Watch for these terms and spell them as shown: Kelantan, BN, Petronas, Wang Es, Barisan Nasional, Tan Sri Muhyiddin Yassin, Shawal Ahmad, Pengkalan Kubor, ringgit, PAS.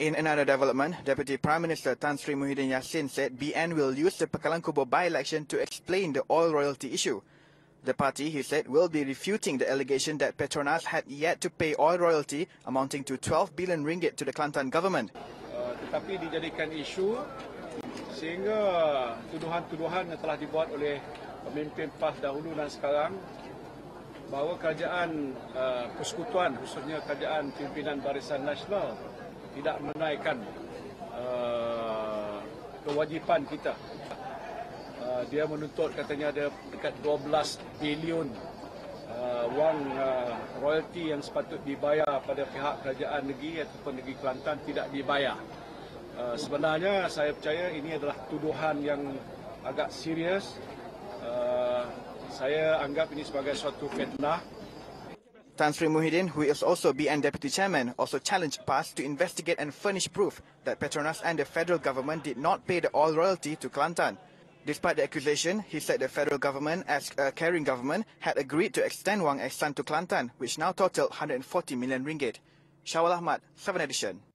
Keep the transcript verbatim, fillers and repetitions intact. In another development, Deputy Prime Minister Tan Sri Muhyiddin Yassin said B N will use the Pengkalan Kubor by-election to explain the oil royalty issue. The party, he said, will be refuting the allegation that Petronas had yet to pay oil royalty amounting to twelve billion ringgit to the Kelantan government. Uh, tetapi dijadikan isu sehingga tuduhan-tuduhan yang telah dibuat oleh pemimpin P A S dahulu dan sekarang bahawa kerajaan uh, persekutuan, khususnya kerajaan pimpinan Barisan Nasional, tidak menaikkan uh, kewajipan kita. Uh, dia menuntut katanya ada dekat dua belas bilion uh, wang uh, royalty yang sepatut dibayar pada pihak kerajaan negeri ataupun negeri Kelantan tidak dibayar. Uh, sebenarnya saya percaya ini adalah tuduhan yang agak serius. Uh, saya anggap ini sebagai suatu fitnah. Tan Sri Muhyiddin, who is also B N Deputy Chairman, also challenged P A S to investigate and furnish proof that Petronas and the federal government did not pay the oil royalty to Kelantan. Despite the accusation, he said the federal government, as a caring government, had agreed to extend Wang Es to Kelantan, which now totaled one hundred forty million ringgit. Shawal Ahmad, seven edition.